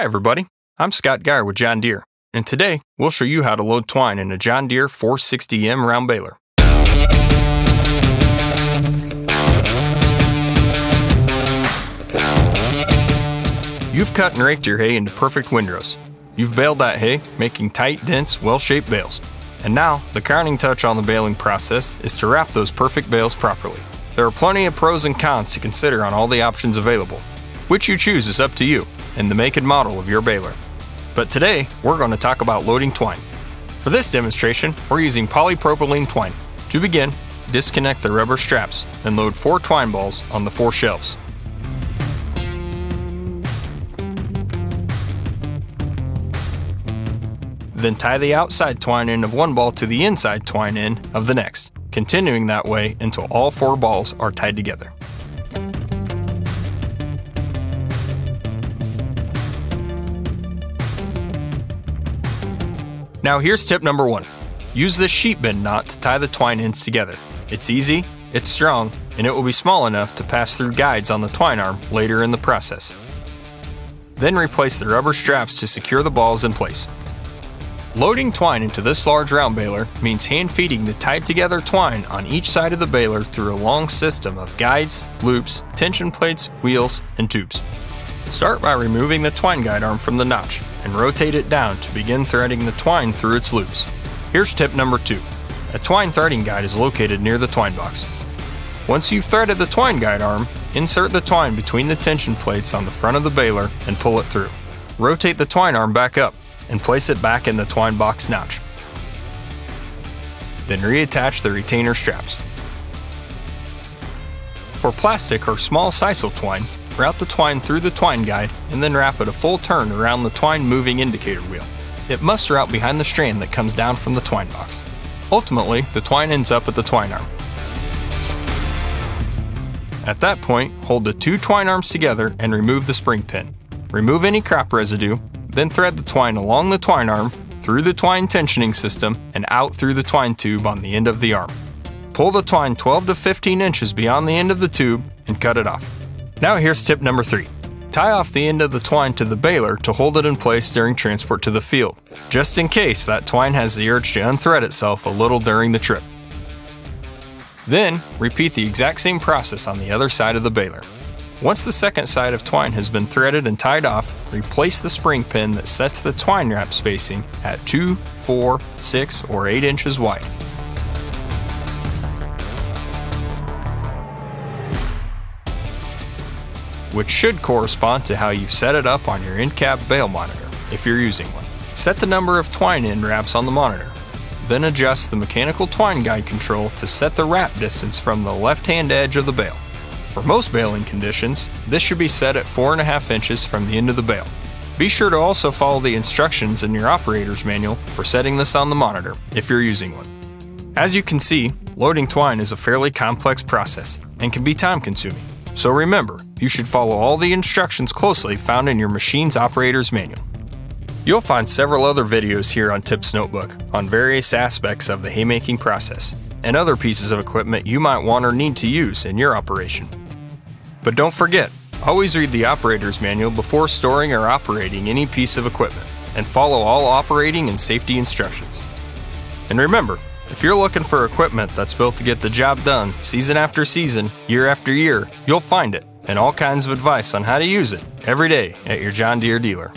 Hi everybody, I'm Scott Geyer with John Deere, and today we'll show you how to load twine in a John Deere 460M round baler. You've cut and raked your hay into perfect windrows. You've baled that hay, making tight, dense, well-shaped bales. And now, the crowning touch on the baling process is to wrap those perfect bales properly. There are plenty of pros and cons to consider on all the options available. Which you choose is up to you and the make and model of your baler. But today, we're going to talk about loading twine. For this demonstration, we're using polypropylene twine. To begin, disconnect the rubber straps and load 4 twine balls on the 4 shelves. Then tie the outside twine end of one ball to the inside twine end of the next, continuing that way until all 4 balls are tied together. Now here's tip number 1. Use this sheet bend knot to tie the twine ends together. It's easy, it's strong, and it will be small enough to pass through guides on the twine arm later in the process. Then replace the rubber straps to secure the balls in place. Loading twine into this large round baler means hand-feeding the tied-together twine on each side of the baler through a long system of guides, loops, tension plates, wheels, and tubes. Start by removing the twine guide arm from the notch and rotate it down to begin threading the twine through its loops. Here's tip number 2. A twine threading guide is located near the twine box. Once you've threaded the twine guide arm, insert the twine between the tension plates on the front of the baler and pull it through. Rotate the twine arm back up and place it back in the twine box notch. Then reattach the retainer straps. For plastic or small sisal twine, route the twine through the twine guide and then wrap it a full turn around the twine moving indicator wheel. It must route behind the strand that comes down from the twine box. Ultimately, the twine ends up at the twine arm. At that point, hold the 2 twine arms together and remove the spring pin. Remove any crop residue, then thread the twine along the twine arm, through the twine tensioning system, and out through the twine tube on the end of the arm. Pull the twine 12 to 15 inches beyond the end of the tube and cut it off. Now here's tip number 3. Tie off the end of the twine to the baler to hold it in place during transport to the field, just in case that twine has the urge to unthread itself a little during the trip. Then, repeat the exact same process on the other side of the baler. Once the second side of twine has been threaded and tied off, replace the spring pin that sets the twine wrap spacing at 2, 4, 6, or 8 inches wide. Which should correspond to how you've set it up on your end cap bale monitor, if you're using one. Set the number of twine end wraps on the monitor. Then adjust the mechanical twine guide control to set the wrap distance from the left-hand edge of the bale. For most baling conditions, this should be set at 4.5 inches from the end of the bale. Be sure to also follow the instructions in your operator's manual for setting this on the monitor, if you're using one. As you can see, loading twine is a fairly complex process and can be time-consuming. So remember, you should follow all the instructions closely found in your machine's operator's manual. You'll find several other videos here on Tips Notebook on various aspects of the haymaking process and other pieces of equipment you might want or need to use in your operation. But don't forget, always read the operator's manual before storing or operating any piece of equipment, and follow all operating and safety instructions. And remember, if you're looking for equipment that's built to get the job done season after season, year after year, you'll find it, and all kinds of advice on how to use it every day at your John Deere dealer.